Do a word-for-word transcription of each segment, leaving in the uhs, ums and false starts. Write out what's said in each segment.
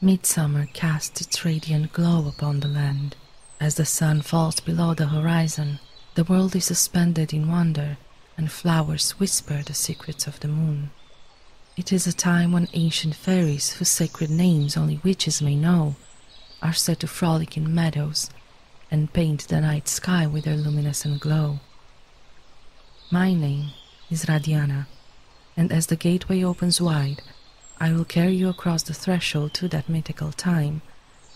Midsummer casts its radiant glow upon the land. As the sun falls below the horizon, the world is suspended in wonder, and flowers whisper the secrets of the moon. It is a time when ancient fairies, whose sacred names only witches may know, are said to frolic in meadows and paint the night sky with their luminescent glow. My name is Radiana, and as the gateway opens wide, I will carry you across the threshold to that mythical time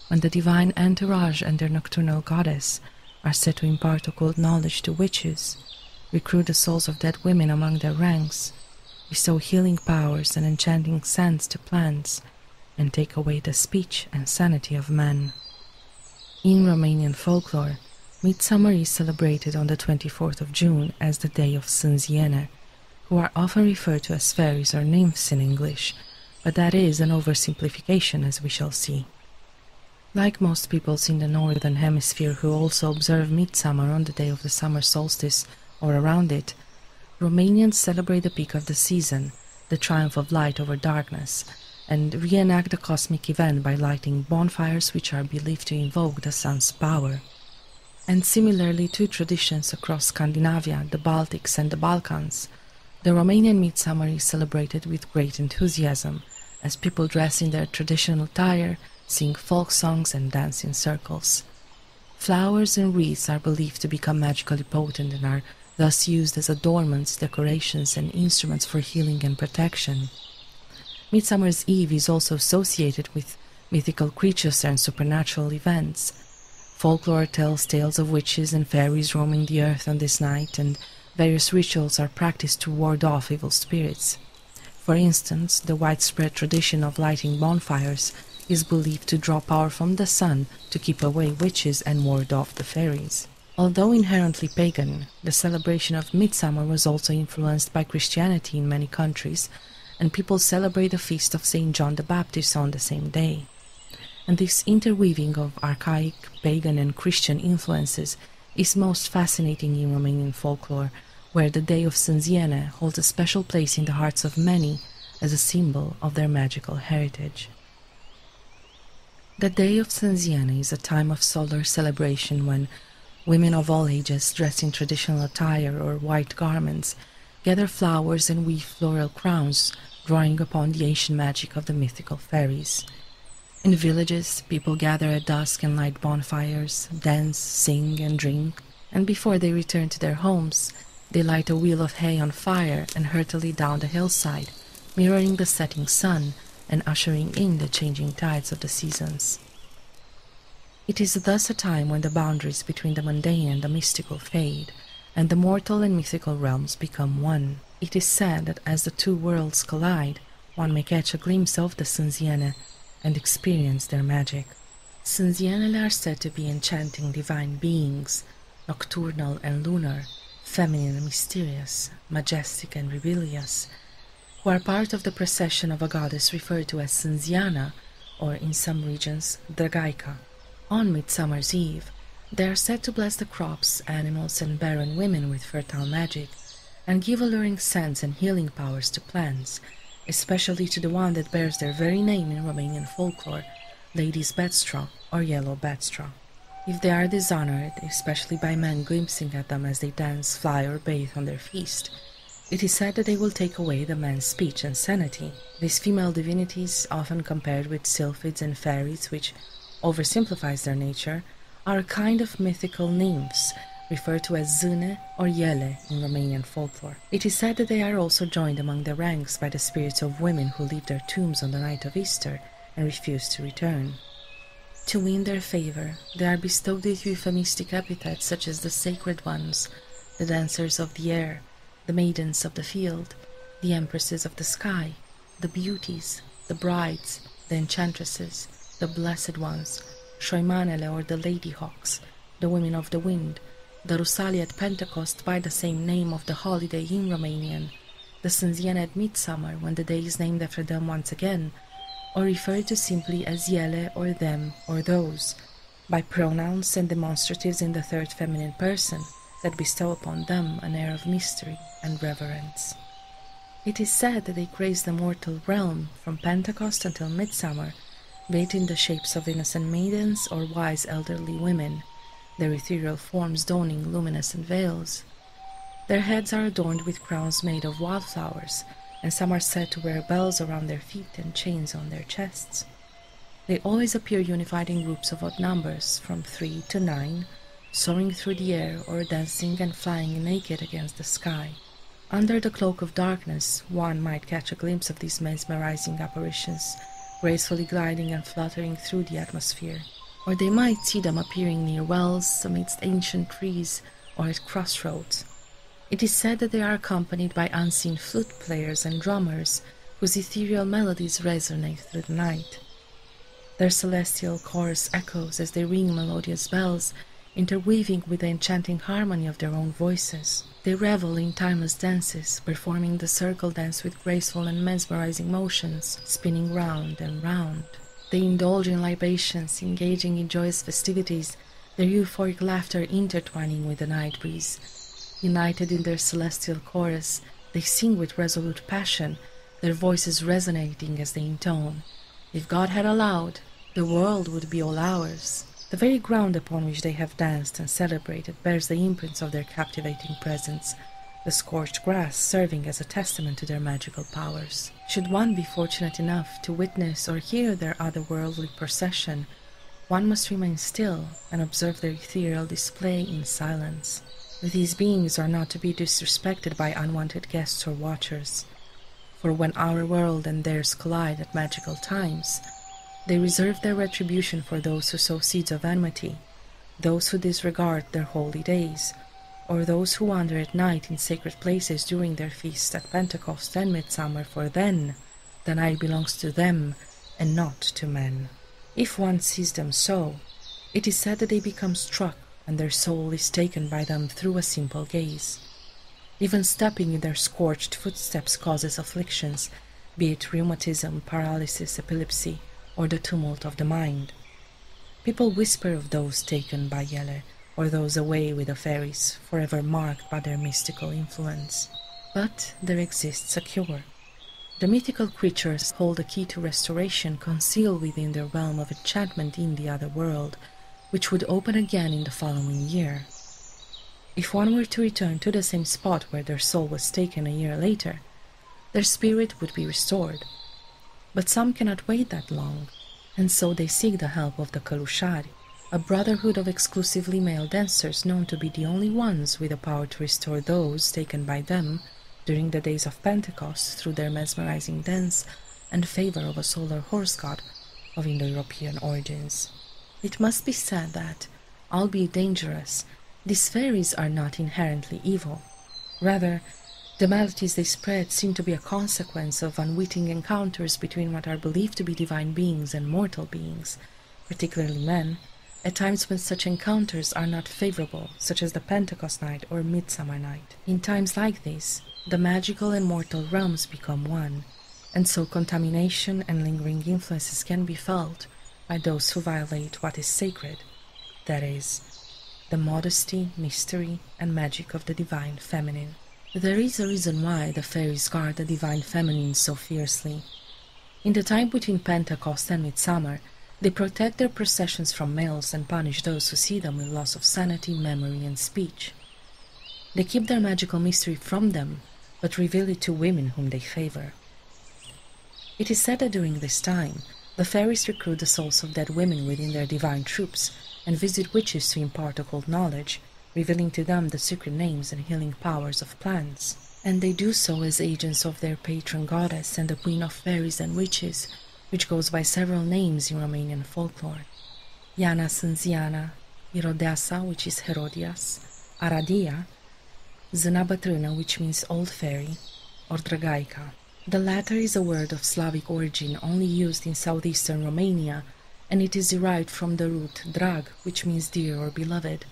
when the divine entourage and their nocturnal goddess are said to impart occult knowledge to witches, recruit the souls of dead women among their ranks, bestow healing powers and enchanting scents to plants, and take away the speech and sanity of men. In Romanian folklore, Midsummer is celebrated on the twenty-fourth of June as the day of Sânziana, who are often referred to as fairies or nymphs in English, but that is an oversimplification, as we shall see. Like most peoples in the northern hemisphere who also observe Midsummer on the day of the summer solstice or around it, Romanians celebrate the peak of the season, the triumph of light over darkness, and reenact the cosmic event by lighting bonfires which are believed to invoke the sun's power. And similarly to traditions across Scandinavia, the Baltics and the Balkans, the Romanian Midsummer is celebrated with great enthusiasm, as people dress in their traditional attire, sing folk songs and dance in circles. Flowers and wreaths are believed to become magically potent and are thus used as adornments, decorations, and instruments for healing and protection. Midsummer's Eve is also associated with mythical creatures and supernatural events. Folklore tells tales of witches and fairies roaming the earth on this night, and various rituals are practiced to ward off evil spirits. For instance, the widespread tradition of lighting bonfires is believed to draw power from the sun to keep away witches and ward off the fairies. Although inherently pagan, the celebration of Midsummer was also influenced by Christianity in many countries, and people celebrate the feast of Saint John the Baptist on the same day. And this interweaving of archaic, pagan and Christian influences is most fascinating in Romanian folklore, where the day of Sânziana holds a special place in the hearts of many as a symbol of their magical heritage. The day of Sânziana is a time of solar celebration when women of all ages, dressed in traditional attire or white garments, gather flowers and weave floral crowns, drawing upon the ancient magic of the mythical fairies. In villages, people gather at dusk and light bonfires, dance, sing and drink, and before they return to their homes, they light a wheel of hay on fire and hurtle it down the hillside, mirroring the setting sun and ushering in the changing tides of the seasons. It is thus a time when the boundaries between the mundane and the mystical fade, and the mortal and mythical realms become one. It is said that as the two worlds collide, one may catch a glimpse of the Sânziana and experience their magic. Sânzianele are said to be enchanting divine beings, nocturnal and lunar, feminine and mysterious, majestic and rebellious, who are part of the procession of a goddess referred to as Sânziana, or in some regions, Drăgaica. On Midsummer's Eve, they are said to bless the crops, animals, and barren women with fertile magic, and give alluring scents and healing powers to plants, especially to the one that bears their very name in Romanian folklore, lady's bedstraw or yellow bedstraw. If they are dishonored, especially by men glimpsing at them as they dance, fly, or bathe on their feast, it is said that they will take away the man's speech and sanity. These female divinities, often compared with sylphids and fairies, which oversimplifies their nature, are a kind of mythical nymphs, referred to as Zâne or Iele in Romanian folklore. It is said that they are also joined among the ranks by the spirits of women who leave their tombs on the night of Easter and refuse to return. To win their favor, they are bestowed with euphemistic epithets such as the sacred ones, the dancers of the air, the maidens of the field, the empresses of the sky, the beauties, the brides, the enchantresses, the blessed ones, Șoimanele or the lady hawks, the women of the wind, the Rusalia at Pentecost by the same name of the holiday in Romanian, the Sânziana at Midsummer when the day is named after them once again, or referred to simply as Iele or them or those, by pronouns and demonstratives in the third feminine person that bestow upon them an air of mystery and reverence. It is said that they grace the mortal realm from Pentecost until Midsummer, be it in the shapes of innocent maidens or wise elderly women, their ethereal forms donning luminescent veils. Their heads are adorned with crowns made of wildflowers, and some are said to wear bells around their feet and chains on their chests. They always appear unified in groups of odd numbers, from three to nine, soaring through the air or dancing and flying naked against the sky. Under the cloak of darkness, one might catch a glimpse of these mesmerizing apparitions, gracefully gliding and fluttering through the atmosphere. Or they might see them appearing near wells, amidst ancient trees, or at crossroads. It is said that they are accompanied by unseen flute players and drummers, whose ethereal melodies resonate through the night. Their celestial chorus echoes as they ring melodious bells, interweaving with the enchanting harmony of their own voices. They revel in timeless dances, performing the circle dance with graceful and mesmerizing motions, spinning round and round. They indulge in libations, engaging in joyous festivities, their euphoric laughter intertwining with the night breeze. United in their celestial chorus, they sing with resolute passion, their voices resonating as they intone. If God had allowed, the world would be all ours. The very ground upon which they have danced and celebrated bears the imprints of their captivating presence, the scorched grass serving as a testament to their magical powers. Should one be fortunate enough to witness or hear their otherworldly procession, one must remain still and observe their ethereal display in silence. These beings are not to be disrespected by unwanted guests or watchers, for when our world and theirs collide at magical times, they reserve their retribution for those who sow seeds of enmity, those who disregard their holy days, or those who wander at night in sacred places during their feasts at Pentecost and Midsummer, for then the night belongs to them and not to men. If one sees them so, it is said that they become struck and their soul is taken by them through a simple gaze. Even stepping in their scorched footsteps causes afflictions, be it rheumatism, paralysis, epilepsy, or the tumult of the mind. People whisper of those taken by Iele, or those away with the fairies, forever marked by their mystical influence. But there exists a cure. The mythical creatures hold a key to restoration concealed within their realm of enchantment in the other world, which would open again in the following year. If one were to return to the same spot where their soul was taken a year later, their spirit would be restored. But some cannot wait that long, and so they seek the help of the Kalushari, a brotherhood of exclusively male dancers known to be the only ones with the power to restore those taken by them during the days of Pentecost through their mesmerizing dance and favor of a solar horse god of Indo-European origins. It must be said that, albeit dangerous, these fairies are not inherently evil. Rather, the maladies they spread seem to be a consequence of unwitting encounters between what are believed to be divine beings and mortal beings, particularly men, at times when such encounters are not favorable, such as the Pentecost night or Midsummer night. In times like this, the magical and mortal realms become one, and so contamination and lingering influences can be felt by those who violate what is sacred, that is, the modesty, mystery, and magic of the divine feminine. There is a reason why the fairies guard the divine feminine so fiercely. In the time between Pentecost and Midsummer, they protect their processions from males and punish those who see them with loss of sanity, memory, and speech. They keep their magical mystery from them, but reveal it to women whom they favor. It is said that during this time, the fairies recruit the souls of dead women within their divine troops, and visit witches to impart occult knowledge, revealing to them the secret names and healing powers of plants. And they do so as agents of their patron goddess and the queen of fairies and witches, which goes by several names in Romanian folklore. Iana Sânziana, Irodeasa, which is Herodias, Aradia, Zâna Bătrână, which means old fairy, or Drăgaica. The latter is a word of Slavic origin only used in southeastern Romania, and it is derived from the root drag, which means dear or beloved,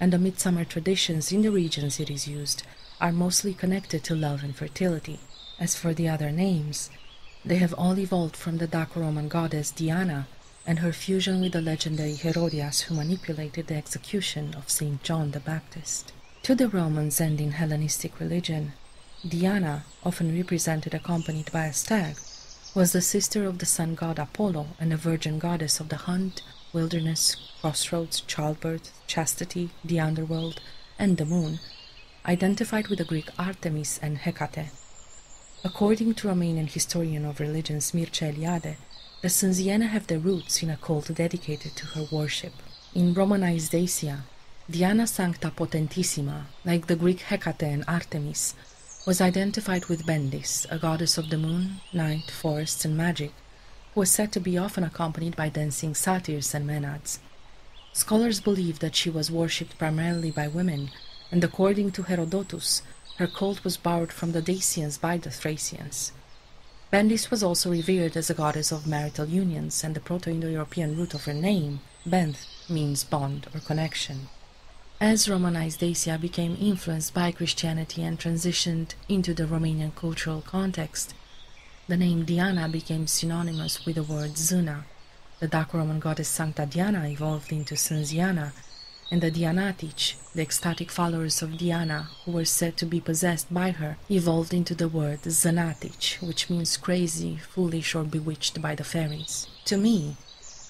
and the midsummer traditions in the regions it is used are mostly connected to love and fertility. As for the other names, they have all evolved from the Daco-Roman goddess Diana and her fusion with the legendary Herodias, who manipulated the execution of Saint John the Baptist. To the Romans and in Hellenistic religion, Diana often represented accompanied by a stag, was the sister of the sun god Apollo and a virgin goddess of the hunt, wilderness, crossroads, childbirth, chastity, the underworld, and the moon, identified with the Greek Artemis and Hecate. According to Romanian historian of religions Mircea Eliade, the Sânziana have their roots in a cult dedicated to her worship. In Romanized Dacia, Diana Sancta Potentissima, like the Greek Hecate and Artemis, was identified with Bendis, a goddess of the moon, night, forests, and magic, who was said to be often accompanied by dancing satyrs and menads. Scholars believe that she was worshipped primarily by women, and according to Herodotus, her cult was borrowed from the Dacians by the Thracians. Bendis was also revered as a goddess of marital unions, and the Proto-Indo-European root of her name, Benth, means bond or connection. As Romanized Dacia became influenced by Christianity and transitioned into the Romanian cultural context, the name Diana became synonymous with the word Zâna. The Daco-Roman goddess Sancta Diana evolved into Sânziana, and the Dianatici, the ecstatic followers of Diana, who were said to be possessed by her, evolved into the word Zânatic, which means crazy, foolish, or bewitched by the fairies. To me,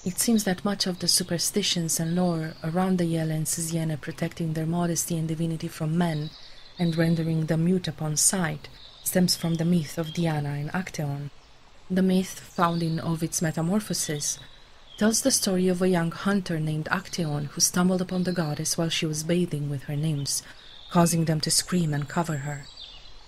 it seems that much of the superstitions and lore around the Iele and Sânziana protecting their modesty and divinity from men and rendering them mute upon sight stems from the myth of Diana in Actaeon. The myth, found in Ovid's Metamorphoses, tells the story of a young hunter named Actaeon who stumbled upon the goddess while she was bathing with her nymphs, causing them to scream and cover her.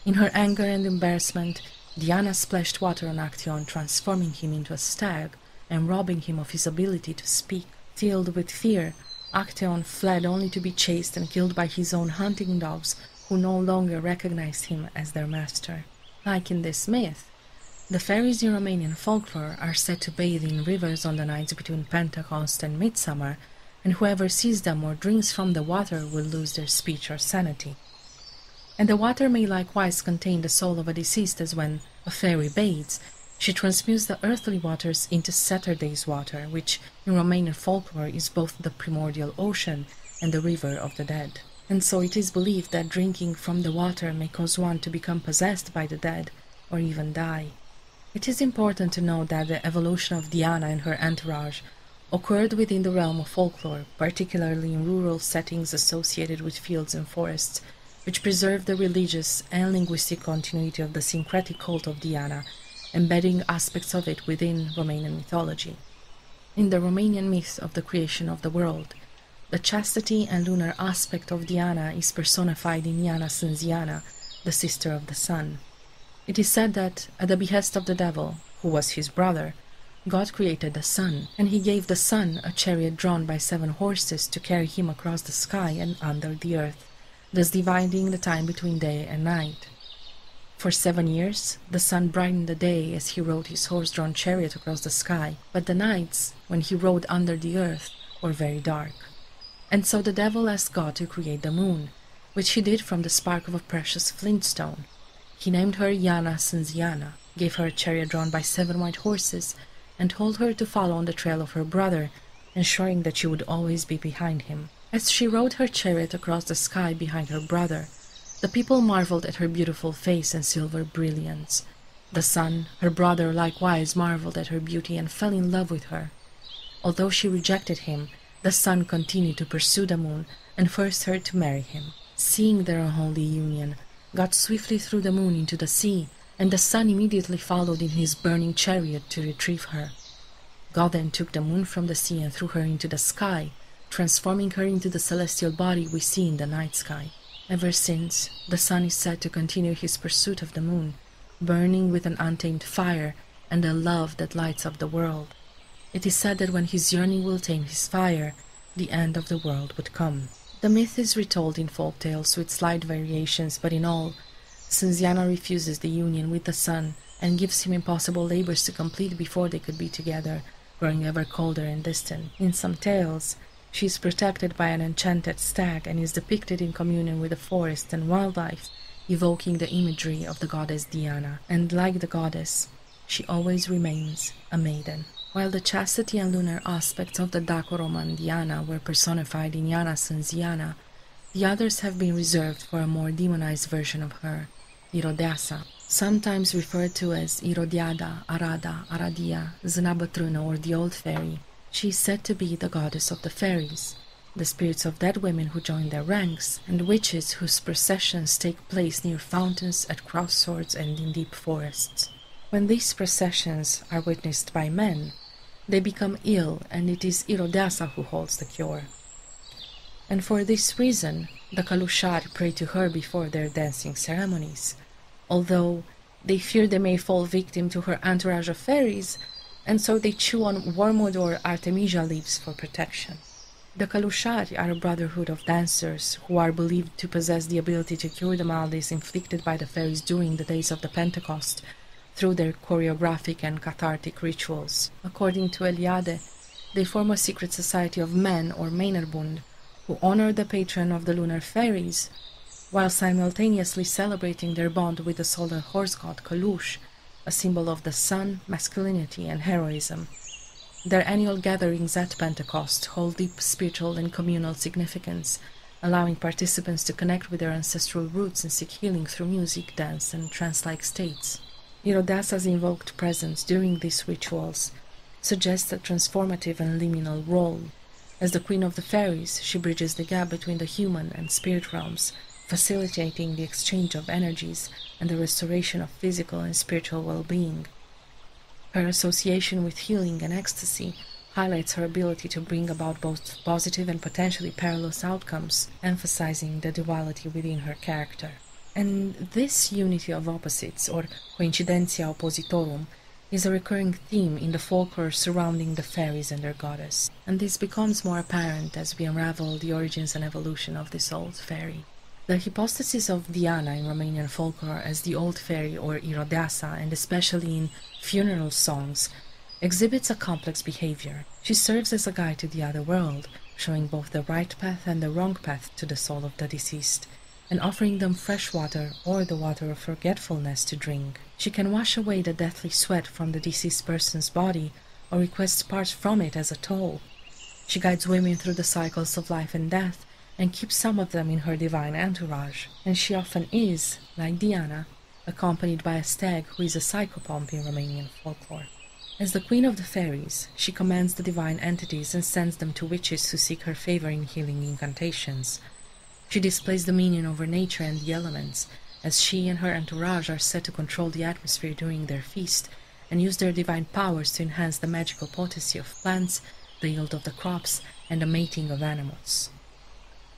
In her anger and embarrassment, Diana splashed water on Actaeon, transforming him into a stag and robbing him of his ability to speak. Filled with fear, Actaeon fled only to be chased and killed by his own hunting dogs, who no longer recognized him as their master. Like in this myth, the fairies in Romanian folklore are said to bathe in rivers on the nights between Pentecost and Midsummer, and whoever sees them or drinks from the water will lose their speech or sanity. And the water may likewise contain the soul of a deceased, as when a fairy bathes, she transmutes the earthly waters into Saturday's water, which in Romanian folklore is both the primordial ocean and the river of the dead. And so it is believed that drinking from the water may cause one to become possessed by the dead, or even die. It is important to note that the evolution of Diana and her entourage occurred within the realm of folklore, particularly in rural settings associated with fields and forests, which preserved the religious and linguistic continuity of the syncretic cult of Diana, embedding aspects of it within Romanian mythology. In the Romanian myth of the creation of the world, the chastity and lunar aspect of Diana is personified in Iana Sânziana, the sister of the sun. It is said that, at the behest of the devil, who was his brother, God created the sun, and he gave the sun a chariot drawn by seven horses to carry him across the sky and under the earth, thus dividing the time between day and night. For seven years, the sun brightened the day as he rode his horse-drawn chariot across the sky, but the nights, when he rode under the earth, were very dark. And so the devil asked God to create the moon, which he did from the spark of a precious flintstone. He named her Iana Sânziana, gave her a chariot drawn by seven white horses, and told her to follow on the trail of her brother, ensuring that she would always be behind him. As she rode her chariot across the sky behind her brother, the people marveled at her beautiful face and silver brilliance. The sun, her brother, likewise marveled at her beauty and fell in love with her. Although she rejected him, the sun continued to pursue the moon and forced her to marry him. Seeing their unholy union, God swiftly threw the moon into the sea, and the sun immediately followed in his burning chariot to retrieve her. God then took the moon from the sea and threw her into the sky, transforming her into the celestial body we see in the night sky. Ever since, the sun is said to continue his pursuit of the moon, burning with an untamed fire and a love that lights up the world. It is said that when his yearning will tame his fire, the end of the world would come. The myth is retold in folk tales with slight variations, but in all, Sânziana refuses the union with the sun and gives him impossible labors to complete before they could be together, growing ever colder and distant. In some tales, she is protected by an enchanted stag and is depicted in communion with the forest and wildlife, evoking the imagery of the goddess Diana. And like the goddess, she always remains a maiden. While the chastity and lunar aspects of the Daco-Roman Diana were personified in Iana Sânziana, the others have been reserved for a more demonized version of her, Irodeasa. sometimes referred to as Irodiada, Arada, Aradia, Zâna Bătrână, or the Old Fairy, she is said to be the goddess of the fairies, the spirits of dead women who join their ranks, and witches whose processions take place near fountains, at crossroads, and in deep forests. When these processions are witnessed by men, they become ill, and it is Irodeasa who holds the cure. And for this reason, the Kalushari pray to her before their dancing ceremonies, although they fear they may fall victim to her entourage of fairies, and so they chew on wormwood or Artemisia leaves for protection. The Kalushari are a brotherhood of dancers who are believed to possess the ability to cure the maladies inflicted by the fairies during the days of the Pentecost through their choreographic and cathartic rituals. According to Eliade, they form a secret society of men, or Männerbund, who honor the patron of the lunar fairies, while simultaneously celebrating their bond with the solar horse god Kalush, a symbol of the sun, masculinity, and heroism. Their annual gatherings at Pentecost hold deep spiritual and communal significance, allowing participants to connect with their ancestral roots and seek healing through music, dance, and trance-like states. Irodeasa's invoked presence during these rituals suggests a transformative and liminal role. As the queen of the fairies, she bridges the gap between the human and spirit realms, facilitating the exchange of energies and the restoration of physical and spiritual well-being. Her association with healing and ecstasy highlights her ability to bring about both positive and potentially perilous outcomes, emphasizing the duality within her character. And this unity of opposites, or coincidentia oppositorum, is a recurring theme in the folklore surrounding the fairies and their goddess, and this becomes more apparent as we unravel the origins and evolution of this old fairy. The hypostasis of Diana in Romanian folklore as the old fairy or Irodeasa, and especially in funeral songs, exhibits a complex behavior. She serves as a guide to the other world, showing both the right path and the wrong path to the soul of the deceased, and offering them fresh water or the water of forgetfulness to drink. She can wash away the deathly sweat from the deceased person's body or request parts from it as a toll. She guides women through the cycles of life and death, and keeps some of them in her divine entourage, and she often is, like Diana, accompanied by a stag who is a psychopomp in Romanian folklore. As the queen of the fairies, she commands the divine entities and sends them to witches who seek her favor in healing incantations. She displays dominion over nature and the elements, as she and her entourage are set to control the atmosphere during their feast, and use their divine powers to enhance the magical potency of plants, the yield of the crops, and the mating of animals.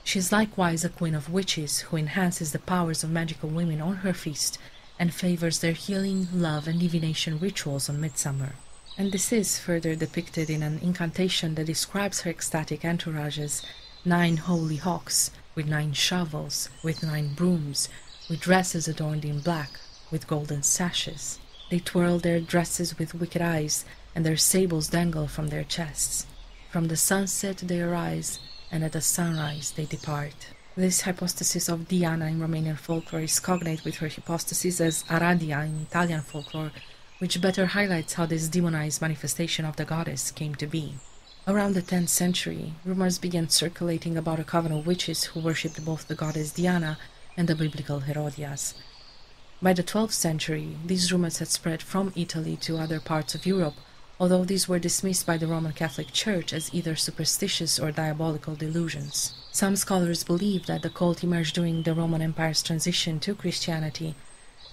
She is likewise a queen of witches who enhances the powers of magical women on her feast and favors their healing, love, and divination rituals on Midsummer. And this is further depicted in an incantation that describes her ecstatic entourage as nine holy hawks, with nine shovels, with nine brooms, with dresses adorned in black, with golden sashes. They twirl their dresses with wicked eyes, and their sables dangle from their chests. From the sunset they arise, and at the sunrise they depart. This hypostasis of Diana in Romanian folklore is cognate with her hypostasis as Aradia in Italian folklore, which better highlights how this demonized manifestation of the goddess came to be. Around the tenth century, rumors began circulating about a coven of witches who worshipped both the goddess Diana and the biblical Herodias. By the twelfth century, these rumors had spread from Italy to other parts of Europe, although these were dismissed by the Roman Catholic Church as either superstitious or diabolical delusions. Some scholars believe that the cult emerged during the Roman Empire's transition to Christianity,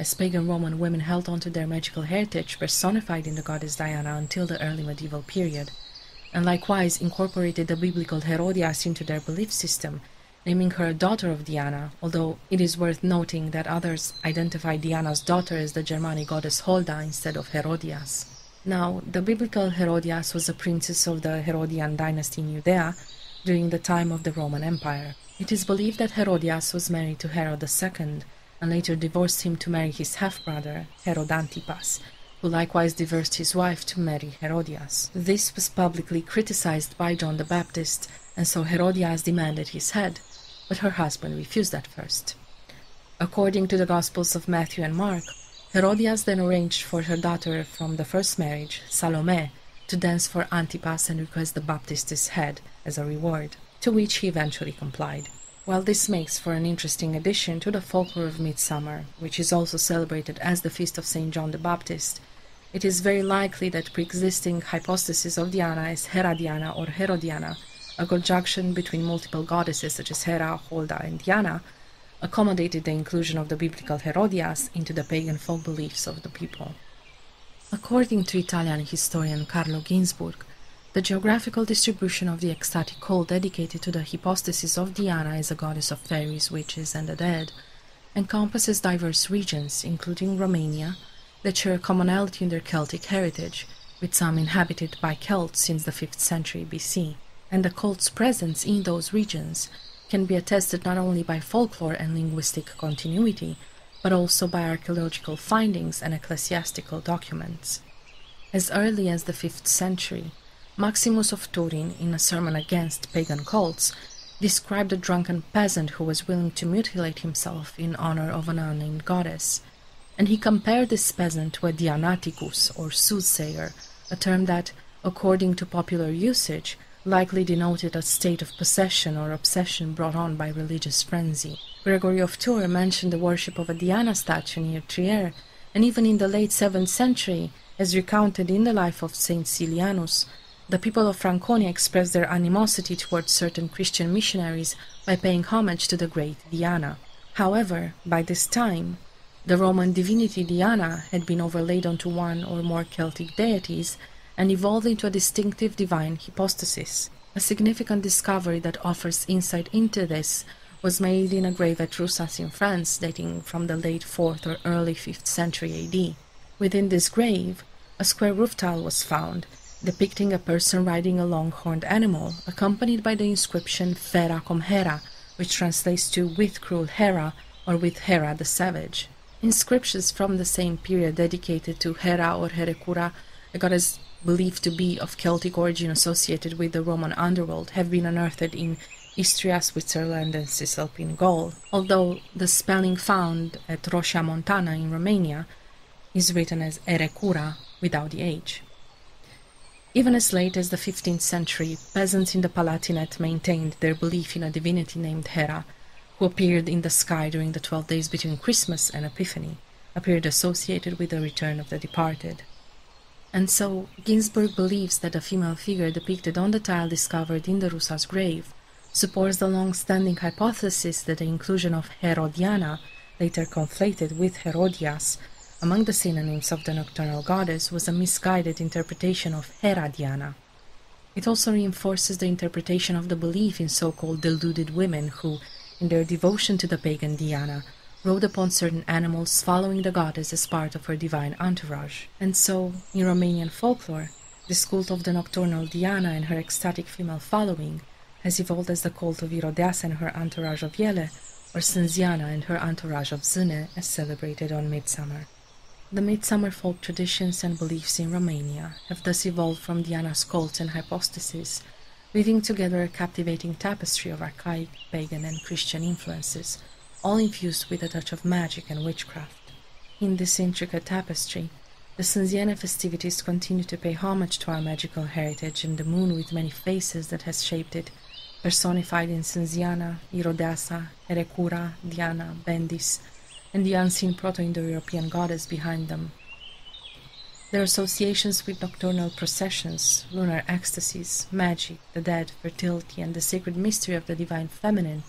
as pagan Roman women held onto their magical heritage personified in the goddess Diana until the early medieval period, and likewise incorporated the biblical Herodias into their belief system, naming her a daughter of Diana, although it is worth noting that others identify Diana's daughter as the Germanic goddess Hulda instead of Herodias. Now, the biblical Herodias was a princess of the Herodian dynasty in Judea during the time of the Roman Empire. It is believed that Herodias was married to Herod the Second and later divorced him to marry his half-brother, Herod Antipas, who likewise divorced his wife to marry Herodias. This was publicly criticized by John the Baptist, and so Herodias demanded his head, but her husband refused at first. According to the Gospels of Matthew and Mark, Herodias then arranged for her daughter from the first marriage, Salome, to dance for Antipas and request the Baptist's head as a reward, to which he eventually complied. Well, this makes for an interesting addition to the folklore of Midsummer, which is also celebrated as the feast of Saint John the Baptist. It is very likely that pre-existing hypostases of Diana is Herodiana or Herodiana, a conjunction between multiple goddesses such as Hera, Hulda and Diana, accommodated the inclusion of the biblical Herodias into the pagan folk beliefs of the people. According to Italian historian Carlo Ginzburg, the geographical distribution of the ecstatic cult dedicated to the hypostasis of Diana as a goddess of fairies, witches and the dead encompasses diverse regions, including Romania, that share a commonality in their Celtic heritage, with some inhabited by Celts since the fifth century B C, and the cult's presence in those regions can be attested not only by folklore and linguistic continuity, but also by archaeological findings and ecclesiastical documents. As early as the fifth century, Maximus of Turin, in a sermon against pagan cults, described a drunken peasant who was willing to mutilate himself in honor of an unnamed goddess, and he compared this peasant to a Dianaticus, or soothsayer, a term that, according to popular usage, likely denoted a state of possession or obsession brought on by religious frenzy. Gregory of Tours mentioned the worship of a Diana statue near Trier, and even in the late seventh century, as recounted in the life of Saint Silianus, the people of Franconia expressed their animosity towards certain Christian missionaries by paying homage to the great Diana. However, by this time, the Roman divinity Diana had been overlaid onto one or more Celtic deities and evolved into a distinctive divine hypostasis. A significant discovery that offers insight into this was made in a grave at Rusas in France, dating from the late fourth or early fifth century A D. Within this grave, a square roof tile was found, depicting a person riding a long-horned animal, accompanied by the inscription Fera cum Hera, which translates to with cruel Hera or with Hera the savage. Inscriptions from the same period dedicated to Hera or Erecura, a goddess believed to be of Celtic origin associated with the Roman underworld, have been unearthed in Istria, Switzerland and Cisalpine Gaul, although the spelling found at Roșia Montană in Romania is written as Erecura without the H. Even as late as the fifteenth century, peasants in the Palatinate maintained their belief in a divinity named Hera, who appeared in the sky during the twelve days between Christmas and Epiphany, a period associated with the return of the departed. And so, Ginzburg believes that the female figure depicted on the tile discovered in the Rusa's grave supports the long-standing hypothesis that the inclusion of Herodiana, later conflated with Herodias, among the synonyms of the nocturnal goddess, was a misguided interpretation of Herodiana. It also reinforces the interpretation of the belief in so-called deluded women who, in their devotion to the pagan Diana, rode upon certain animals following the goddess as part of her divine entourage. And so, in Romanian folklore, this cult of the nocturnal Diana and her ecstatic female following has evolved as the cult of Irodeasa and her entourage of Iele, or Sânziana and her entourage of Zâne, as celebrated on Midsummer. The Midsummer folk traditions and beliefs in Romania have thus evolved from Diana's cults and hypostases, weaving together a captivating tapestry of archaic pagan and Christian influences, all infused with a touch of magic and witchcraft. In this intricate tapestry, the Sânziana festivities continue to pay homage to our magical heritage and the moon with many faces that has shaped it, personified in Sânziana, Irodeasa, Erecura, Diana, Bendis, and the unseen Proto-Indo-European goddess behind them. Their associations with nocturnal processions, lunar ecstasies, magic, the dead, fertility, and the sacred mystery of the divine feminine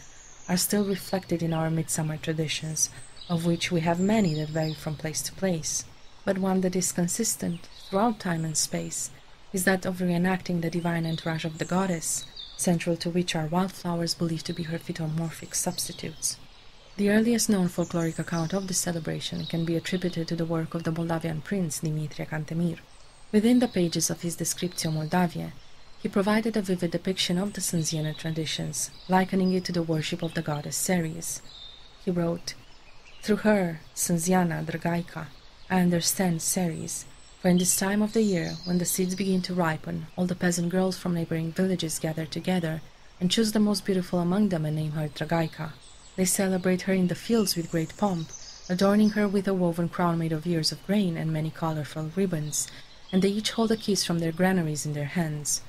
are still reflected in our Midsummer traditions, of which we have many that vary from place to place. But one that is consistent throughout time and space is that of reenacting the divine entourage of the goddess, central to which are wildflowers believed to be her phytomorphic substitutes. The earliest known folkloric account of this celebration can be attributed to the work of the Moldavian prince Dimitrie Cantemir. Within the pages of his Descriptio Moldaviae, he provided a vivid depiction of the Sânziana traditions, likening it to the worship of the goddess Ceres. He wrote, "Through her, Sânziana, Drăgaica, I understand Ceres, for in this time of the year, when the seeds begin to ripen, all the peasant girls from neighboring villages gather together and choose the most beautiful among them and name her Drăgaica. They celebrate her in the fields with great pomp, adorning her with a woven crown made of ears of grain and many colorful ribbons, and they each hold a kiss from their granaries in their hands.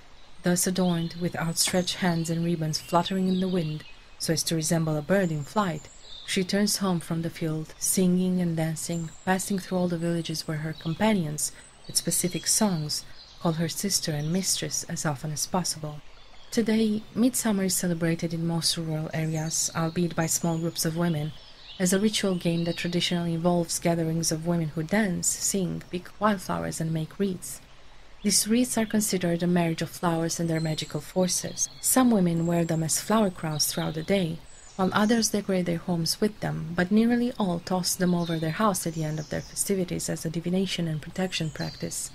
Thus adorned, with outstretched hands and ribbons fluttering in the wind, so as to resemble a bird in flight, she turns home from the field, singing and dancing, passing through all the villages where her companions, with specific songs, call her sister and mistress as often as possible. Today, Midsummer is celebrated in most rural areas, albeit by small groups of women, as a ritual game that traditionally involves gatherings of women who dance, sing, pick wildflowers and make wreaths. These wreaths are considered a marriage of flowers and their magical forces. Some women wear them as flower crowns throughout the day, while others decorate their homes with them, but nearly all toss them over their house at the end of their festivities as a divination and protection practice.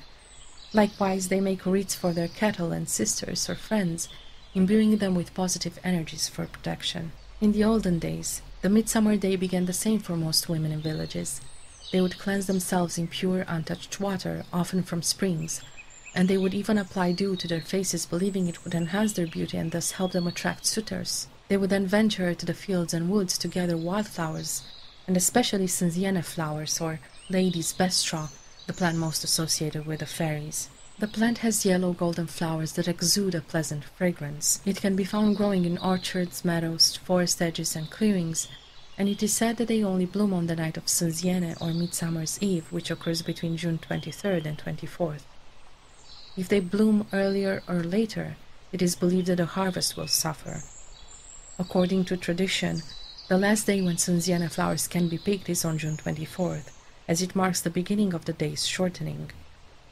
Likewise, they make wreaths for their cattle and sisters or friends, imbuing them with positive energies for protection. In the olden days, the Midsummer Day began the same for most women in villages. They would cleanse themselves in pure, untouched water, often from springs, and they would even apply dew to their faces, believing it would enhance their beauty and thus help them attract suitors. They would then venture to the fields and woods to gather wildflowers, and especially Sânziana flowers, or lady's best straw, the plant most associated with the fairies. The plant has yellow golden flowers that exude a pleasant fragrance. It can be found growing in orchards, meadows, forest edges and clearings, and it is said that they only bloom on the night of Sânziana or Midsummer's Eve, which occurs between June twenty-third and twenty-fourth. If they bloom earlier or later, it is believed that the harvest will suffer. According to tradition, the last day when Sânziana flowers can be picked is on June twenty-fourth, as it marks the beginning of the day's shortening.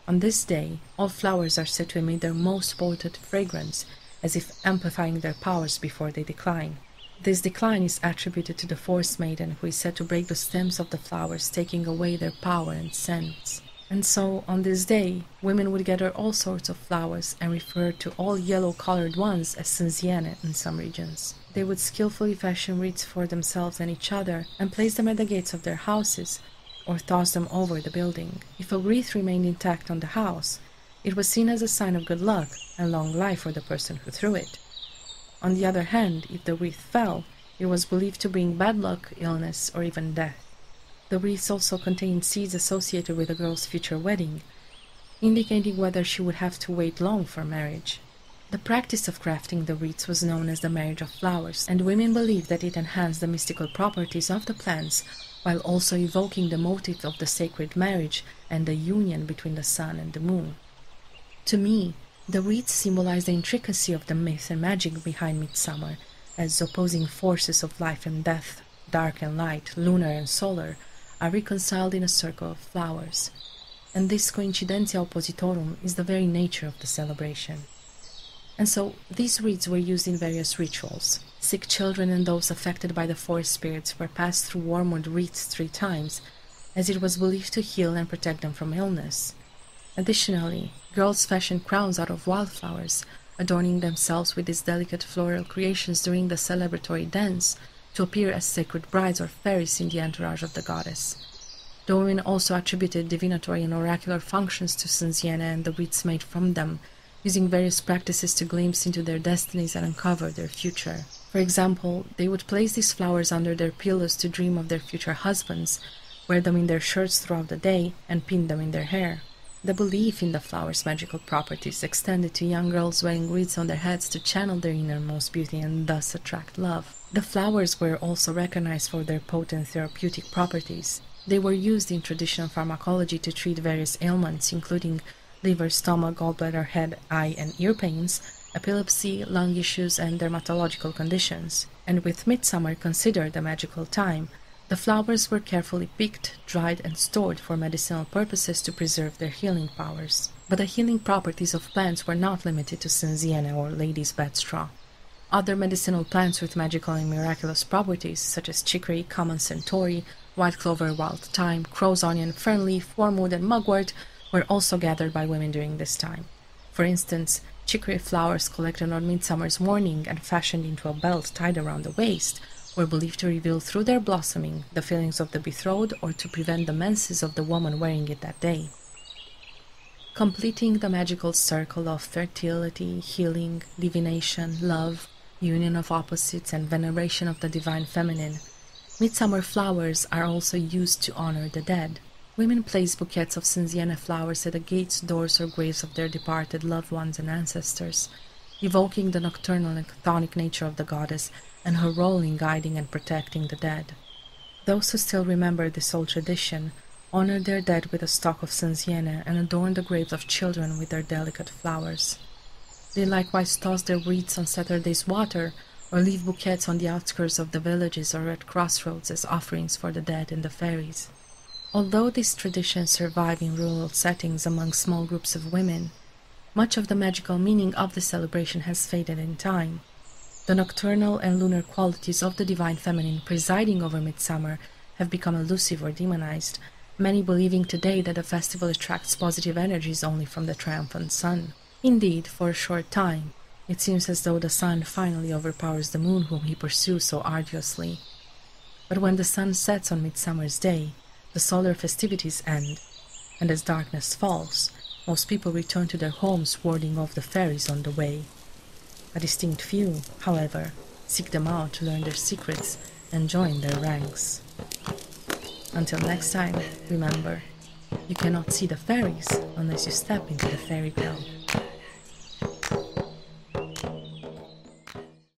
On this day, all flowers are said to emit their most potent fragrance, as if amplifying their powers before they decline. This decline is attributed to the forest maiden, who is said to break the stems of the flowers, taking away their power and scents. And so, on this day, women would gather all sorts of flowers and refer to all yellow-colored ones as Sânziana in some regions. They would skillfully fashion wreaths for themselves and each other and place them at the gates of their houses, or toss them over the building. If a wreath remained intact on the house, it was seen as a sign of good luck and long life for the person who threw it. On the other hand, if the wreath fell, it was believed to bring bad luck, illness, or even death. The wreaths also contained seeds associated with a girl's future wedding, indicating whether she would have to wait long for marriage. The practice of crafting the wreaths was known as the marriage of flowers, and women believed that it enhanced the mystical properties of the plants, while also evoking the motive of the sacred marriage and the union between the sun and the moon. To me, the wreaths symbolize the intricacy of the myth and magic behind Midsummer, as opposing forces of life and death, dark and light, lunar and solar, are reconciled in a circle of flowers. And this coincidentia oppositorum is the very nature of the celebration. And so, these wreaths were used in various rituals. Sick children and those affected by the forest spirits were passed through wormwood wreaths three times, as it was believed to heal and protect them from illness. Additionally, girls fashioned crowns out of wildflowers, adorning themselves with these delicate floral creations during the celebratory dance to appear as sacred brides or fairies in the entourage of the goddess. The women also attributed divinatory and oracular functions to Sânziana and the wreaths made from them, using various practices to glimpse into their destinies and uncover their future. For example, they would place these flowers under their pillows to dream of their future husbands, wear them in their shirts throughout the day, and pin them in their hair. The belief in the flowers' magical properties extended to young girls wearing wreaths on their heads to channel their innermost beauty and thus attract love. The flowers were also recognized for their potent therapeutic properties. They were used in traditional pharmacology to treat various ailments, including liver, stomach, gallbladder, head, eye and ear pains, epilepsy, lung issues, and dermatological conditions. And with Midsummer considered a magical time, the flowers were carefully picked, dried, and stored for medicinal purposes to preserve their healing powers. But the healing properties of plants were not limited to Sânziana or lady's bedstraw. Other medicinal plants with magical and miraculous properties, such as chicory, common centauri, white clover, wild thyme, crow's onion, fernleaf, wormwood, and mugwort, were also gathered by women during this time. For instance, chicory flowers collected on Midsummer's morning and fashioned into a belt tied around the waist were believed to reveal through their blossoming the feelings of the betrothed or to prevent the menses of the woman wearing it that day. Completing the magical circle of fertility, healing, divination, love, union of opposites, and veneration of the divine feminine, Midsummer flowers are also used to honor the dead. Women place bouquets of Sânziana flowers at the gates, doors, or graves of their departed loved ones and ancestors, evoking the nocturnal and chthonic nature of the goddess and her role in guiding and protecting the dead. Those who still remember this old tradition honor their dead with a stalk of Sânziana and adorn the graves of children with their delicate flowers. They likewise toss their wreaths on Saturday's water or leave bouquets on the outskirts of the villages or at crossroads as offerings for the dead and the fairies. Although these traditions survive in rural settings among small groups of women, much of the magical meaning of the celebration has faded in time. The nocturnal and lunar qualities of the divine feminine presiding over midsummer have become elusive or demonized, many believing today that the festival attracts positive energies only from the triumphant sun. Indeed, for a short time, it seems as though the sun finally overpowers the moon whom he pursues so arduously. But when the sun sets on Midsummer's Day, the solar festivities end, and as darkness falls, most people return to their homes, warding off the fairies on the way. A distinct few, however, seek them out to learn their secrets and join their ranks. Until next time, remember, you cannot see the fairies unless you step into the fairy tale.